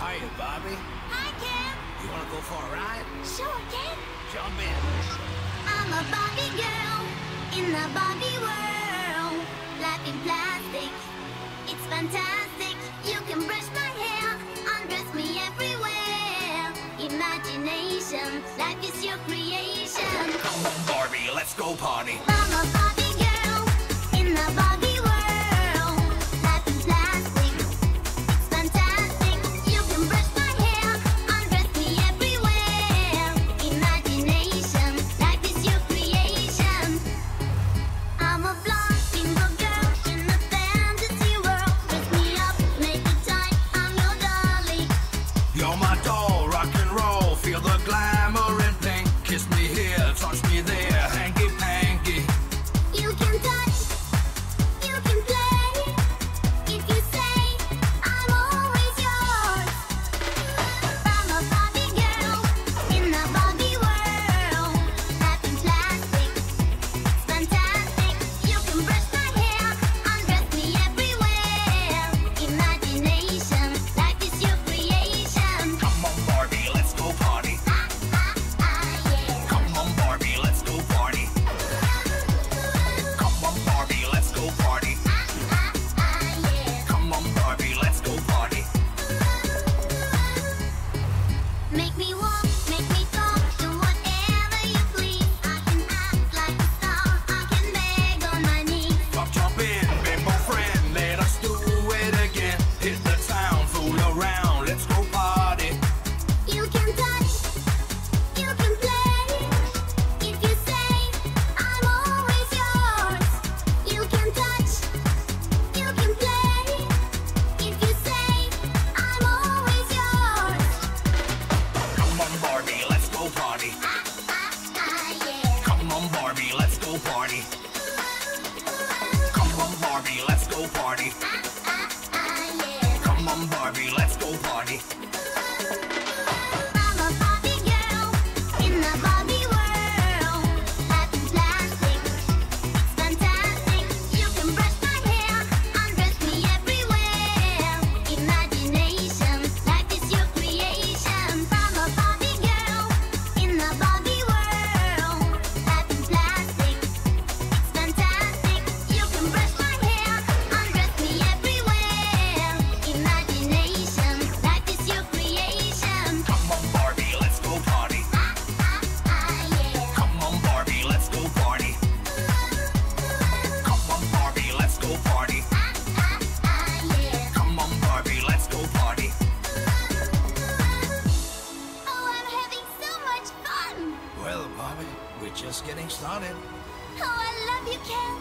Hiya, Bobby. Hi, Ken. You want to go for a ride? Sure, Ken. Jump in. I'm a Barbie girl in the Barbie world. Life in plastic, it's fantastic. You can brush my hair, undress me everywhere. Imagination, life is your creation. Barbie, let's go party. I'm a Barbie girl in the Barbie world. Well, Bobby, we're just getting started. Oh, I love you, Ken.